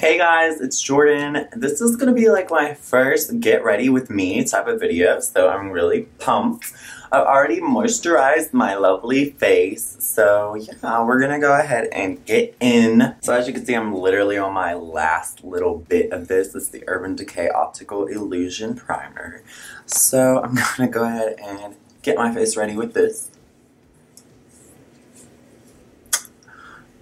Hey guys, it's Jordan. This is gonna be like my first get ready with me type of video, so I'm really pumped. I've already moisturized my lovely face, so yeah, we're gonna go ahead and get in. So as you can see, I'm literally on my last little bit of this. It's the Urban Decay Optical Illusion Primer. So I'm gonna go ahead and get my face ready with this.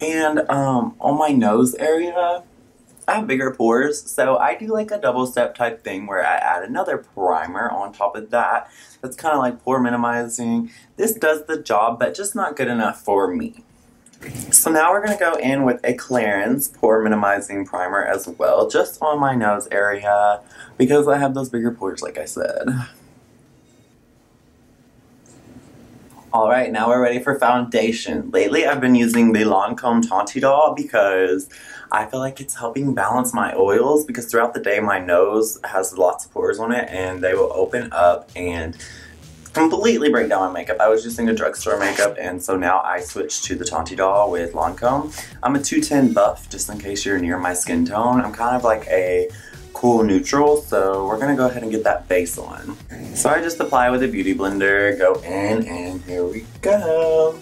And on my nose area, I have bigger pores, so I do like a double step type thing where I add another primer on top of that. That's kind of like pore minimizing. This does the job, but just not good enough for me. So now we're going to go in with a Clarins pore minimizing primer as well, just on my nose area, because I have those bigger pores like I said. Alright, now we're ready for foundation. Lately I've been using the Lancome Teint Idole because I feel like it's helping balance my oils, because throughout the day my nose has lots of pores on it and they will open up and completely break down my makeup. I was using a drugstore makeup, and so now I switched to the Teint Idole with Lancome. I'm a 210 buff, just in case you're near my skin tone. I'm kind of like a cool neutral, so we're gonna go ahead and get that base on. So I just apply with a beauty blender, go in, and here we go.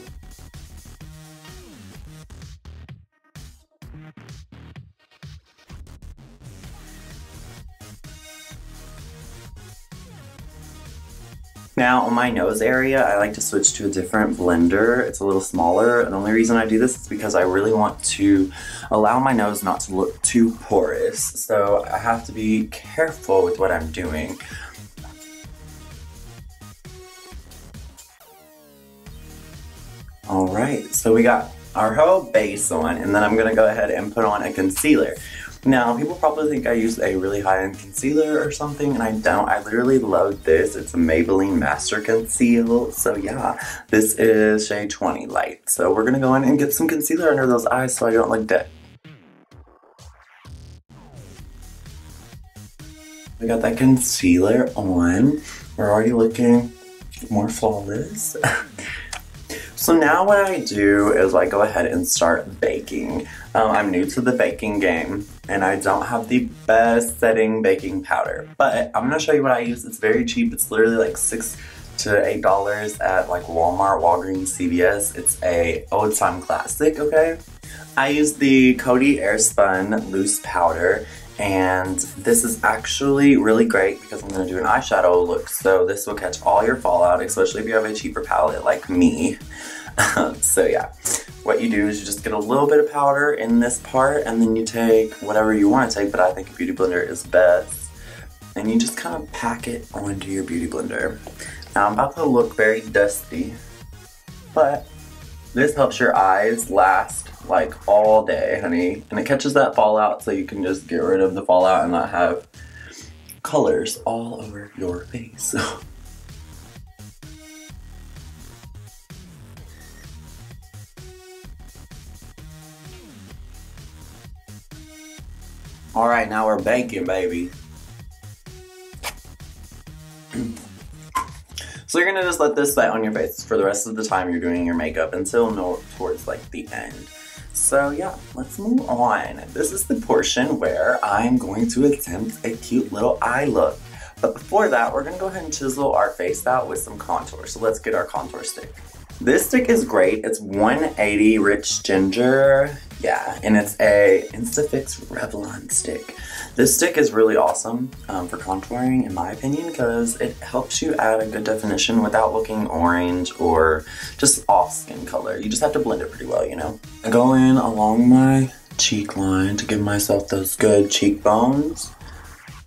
Now on my nose area, I like to switch to a different blender. It's a little smaller. The only reason I do this is because I really want to allow my nose not to look too porous. So I have to be careful with what I'm doing. All right, so we got our whole base on, and then I'm gonna go ahead and put on a concealer. Now, people probably think I use a really high-end concealer or something, and I don't. I literally love this. It's a Maybelline Master Conceal. So yeah, this is shade 20 light. So we're gonna go in and get some concealer under those eyes so I don't look dead. We got that concealer on. We're already looking more flawless. So now what I do is I go ahead and start baking. I'm new to the baking game, and I don't have the best setting baking powder, but I'm gonna show you what I use. It's very cheap. It's literally like $6 to $8 at like Walmart, Walgreens, CVS. It's a old time classic, okay? I use the Cody Airspun loose powder, and this is actually really great because I'm going to do an eyeshadow look, so this will catch all your fallout, especially if you have a cheaper palette like me. So yeah, what you do is you just get a little bit of powder in this part, and then you take whatever you want to take, but I think a beauty blender is best, and you just kind of pack it onto your beauty blender. Now I'm about to look very dusty, but this helps your eyes last like all day, honey. And it catches that fallout, so you can just get rid of the fallout and not have colors all over your face. All right, now we're baking, baby. So you're gonna just let this set on your face for the rest of the time you're doing your makeup until towards like the end. So yeah, let's move on. This is the portion where I'm going to attempt a cute little eye look. But before that, we're gonna go ahead and chisel our face out with some contour. So let's get our contour stick. This stick is great. It's 180 Rich Ginger. Yeah, and it's a InstaFix Revlon stick. This stick is really awesome for contouring, in my opinion, because it helps you add a good definition without looking orange or just off skin color. You just have to blend it pretty well, you know? I go in along my cheek line to give myself those good cheekbones.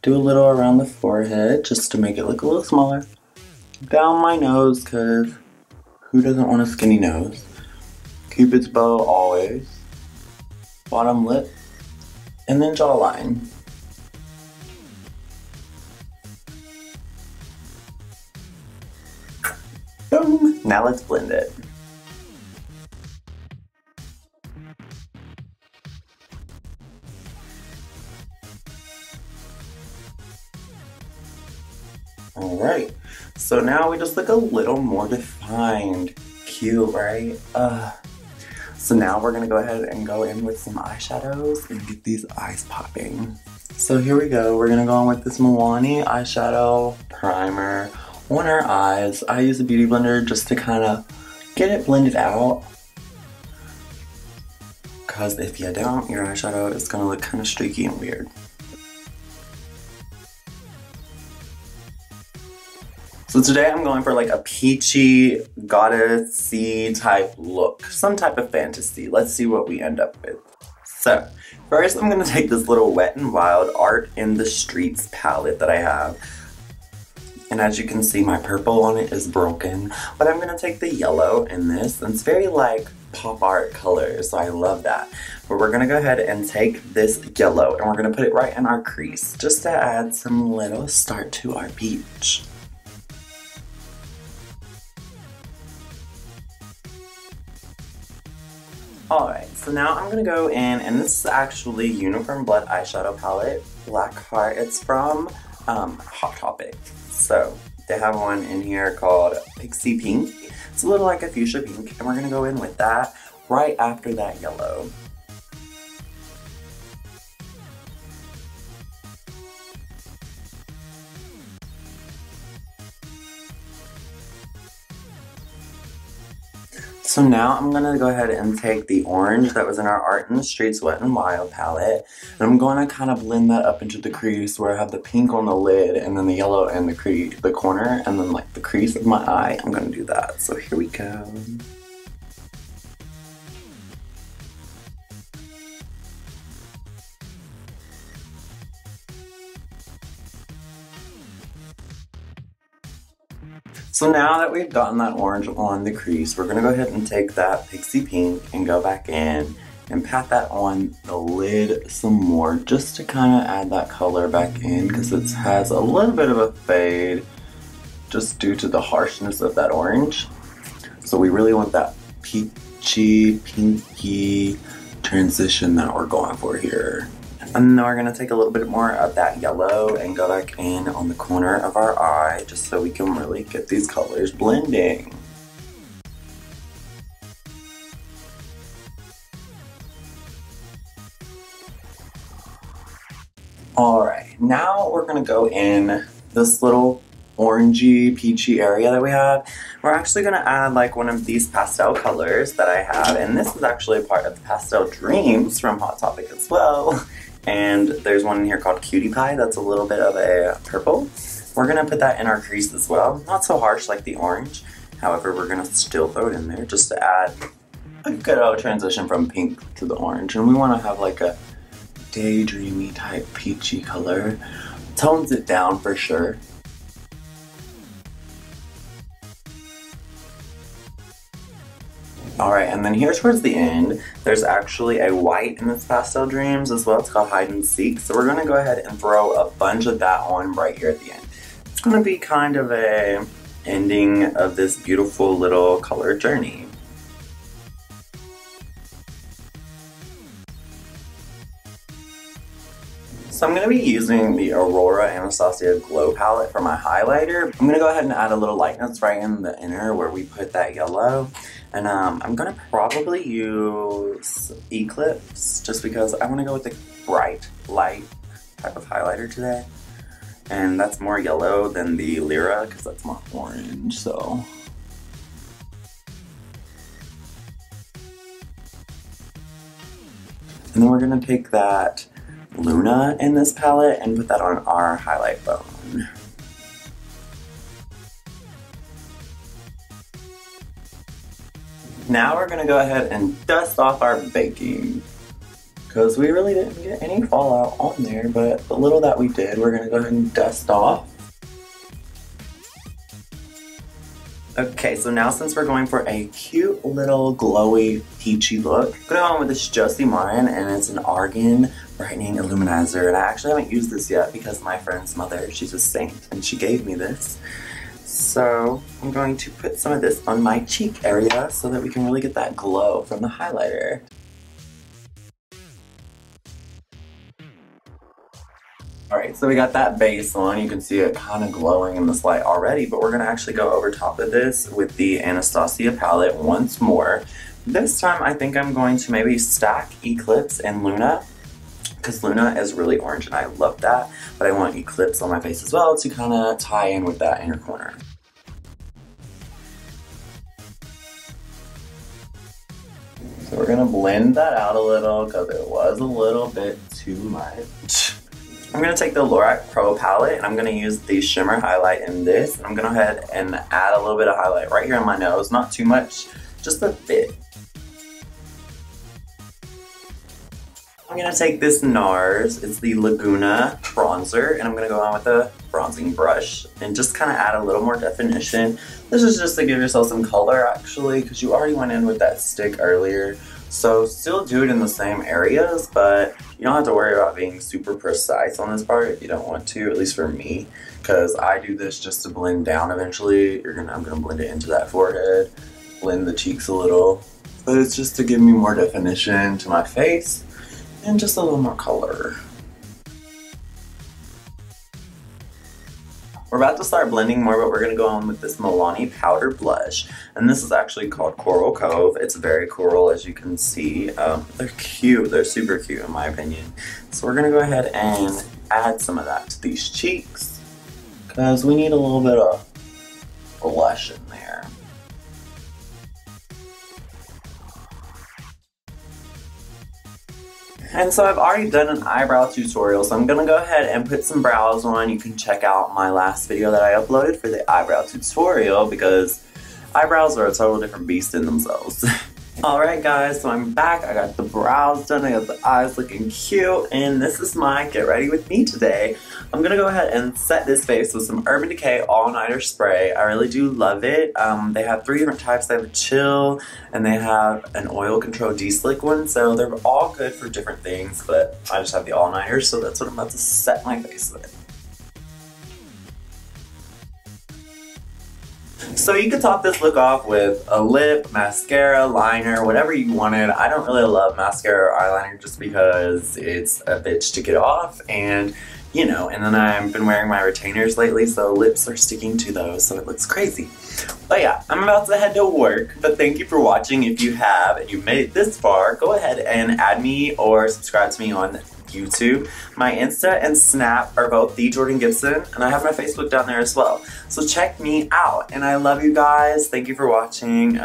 Do a little around the forehead just to make it look a little smaller. Down my nose, because who doesn't want a skinny nose? Cupid's bow always. Bottom lip, and then jawline. Boom! Now let's blend it. Alright, so now we just look a little more defined. Cute, right? So now we're gonna go ahead and go in with some eyeshadows and get these eyes popping. So here we go, we're gonna go in with this Milani eyeshadow primer on our eyes. I use a beauty blender just to kind of get it blended out, because if you don't, your eyeshadow is gonna look kind of streaky and weird. So today I'm going for like a peachy, goddessy type look. Some type of fantasy. Let's see what we end up with. So, first I'm going to take this little Wet and Wild Art in the Streets palette that I have. And as you can see, my purple on it is broken. But I'm going to take the yellow in this. And it's very like pop art colors, so I love that. But we're going to go ahead and take this yellow and we're going to put it right in our crease, just to add some little start to our peach. Alright, so now I'm going to go in, and this is actually Uniform Blood Eyeshadow Palette Black Heart. It's from Hot Topic. So, they have one in here called Pixie Pink. It's a little like a fuchsia pink, and we're going to go in with that right after that yellow. So now I'm gonna go ahead and take the orange that was in our Art in the Streets Wet and Wild palette, and I'm gonna kind of blend that up into the crease where I have the pink on the lid and then the yellow in the corner, and then like the crease of my eye. I'm gonna do that. So here we go. So now that we've gotten that orange on the crease, we're going to go ahead and take that Pixie Pink and go back in and pat that on the lid some more, just to kind of add that color back in, because it has a little bit of a fade just due to the harshness of that orange. So we really want that peachy, pinky transition that we're going for here. And then we're going to take a little bit more of that yellow and go back in on the corner of our eye, just so we can really get these colors blending. Alright, now we're going to go in this little orangey, peachy area that we have. We're actually going to add like one of these pastel colors that I have, and this is actually a part of the Pastel Dreams from Hot Topic as well. And there's one in here called Cutie Pie that's a little bit of a purple. We're going to put that in our crease as well. Not so harsh like the orange. However, we're going to still throw it in there just to add a good old transition from pink to the orange. And we want to have like a daydreamy type peachy color. Tones it down for sure. Alright, and then here towards the end, there's actually a white in this Pastel Dreams as well. It's called Hide and Seek. So we're going to go ahead and throw a bunch of that on right here at the end. It's going to be kind of a ending of this beautiful little color journey. So I'm going to be using the Aurora Anastasia Glow Palette for my highlighter. I'm going to go ahead and add a little lightness right in the inner where we put that yellow. And I'm going to probably use Eclipse, just because I want to go with a bright, light type of highlighter today. And that's more yellow than the Lyra, because that's more orange, so... And then we're going to take that Luna in this palette and put that on our highlight bone. Now we're going to go ahead and dust off our baking, because we really didn't get any fallout on there, but the little that we did, we're going to go ahead and dust off. Okay, so now since we're going for a cute little glowy peachy look, I'm going to go on with this Josie Marin, and it's an Argan Brightening Illuminizer, and I actually haven't used this yet because my friend's mother, she's a saint, and she gave me this. So I'm going to put some of this on my cheek area so that we can really get that glow from the highlighter. Alright, so we got that base on. You can see it kind of glowing in this light already, but we're going to actually go over top of this with the Anastasia palette once more. This time I think I'm going to maybe stack Eclipse and Luna, because Luna is really orange and I love that, but I want Eclipse on my face as well to kind of tie in with that inner corner. So we're going to blend that out a little because it was a little bit too much. I'm going to take the Lorac Pro palette and I'm going to use the shimmer highlight in this. And I'm going to go ahead and add a little bit of highlight right here on my nose. Not too much, just a bit. I'm going to take this NARS, it's the Laguna bronzer, and I'm going to go on with a bronzing brush and just kind of add a little more definition. This is just to give yourself some color actually, because you already went in with that stick earlier. So still do it in the same areas, but you don't have to worry about being super precise on this part if you don't want to, at least for me, because I do this just to blend down eventually. I'm going to blend it into that forehead, blend the cheeks a little, but it's just to give me more definition to my face. And just a little more color. We're about to start blending more, but we're going to go on with this Milani powder blush, and this is actually called Coral Cove. It's very coral, as you can see. They're cute, they're super cute in my opinion. So we're going to go ahead and add some of that to these cheeks because we need a little bit of blush in there. And so I've already done an eyebrow tutorial, so I'm going to go ahead and put some brows on. You can check out my last video that I uploaded for the eyebrow tutorial because eyebrows are a total different beast in themselves. Alright guys, so I'm back. I got the brows done, I got the eyes looking cute, and this is my get ready with me today. I'm going to go ahead and set this face with some Urban Decay All Nighter Spray. I really do love it. They have three different types. They have a chill, and they have an oil control de-slick one, so they're all good for different things, but I just have the All Nighter, so that's what I'm about to set my face with. So you could top this look off with a lip, mascara, liner, whatever you wanted. I don't really love mascara or eyeliner just because it's a bitch to get off, and you know, and then I've been wearing my retainers lately, so lips are sticking to those, so it looks crazy. But yeah, I'm about to head to work, but thank you for watching. If you have and you made it this far, go ahead and add me or subscribe to me on YouTube. My Insta and Snap are both TheJordanGibson, and I have my Facebook down there as well. So check me out, and I love you guys. Thank you for watching,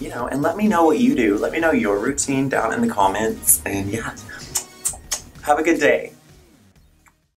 you know, and let me know what you do. Let me know your routine down in the comments, and yeah, have a good day.